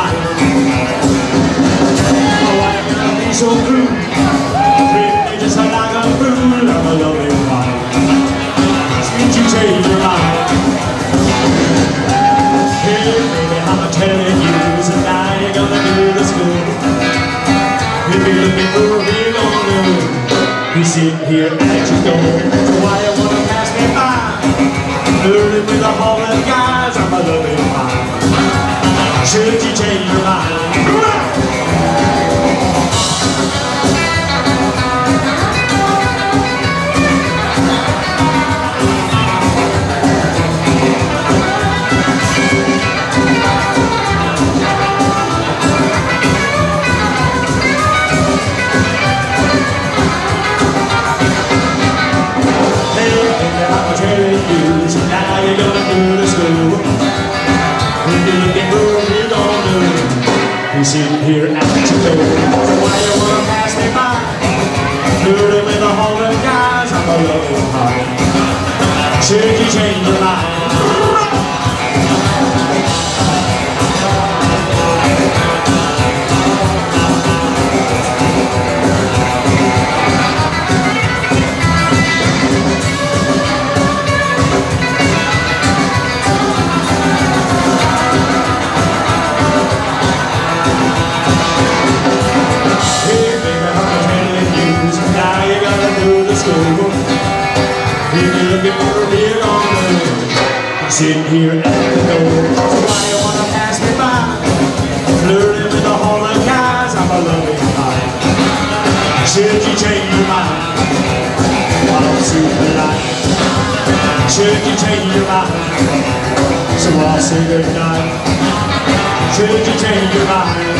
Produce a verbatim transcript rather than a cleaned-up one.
fly. I wanna come in so blue. Three pages are like a blue. Love a lovely wife. Ask me to change your mind. Hey baby, I'm telling you tonight you're gonna do this good. If you're looking for a real honor, we sit here at your door. So why you wanna pass me by? Flirting with a whole lot of guys. I'm a lovely wife. Should you change your mind? We sit here at your door. So why you wanna pass me by? Flirting with a whole lot of guys. I'm a loving heart. Should you change your sitting here at the door. So why you wanna pass me by? Flirting with a whole lot of guys. I'm a loving life. Should you change your mind? I'll see the light. Should you change your mind? So I'll say goodnight. Should you change your mind?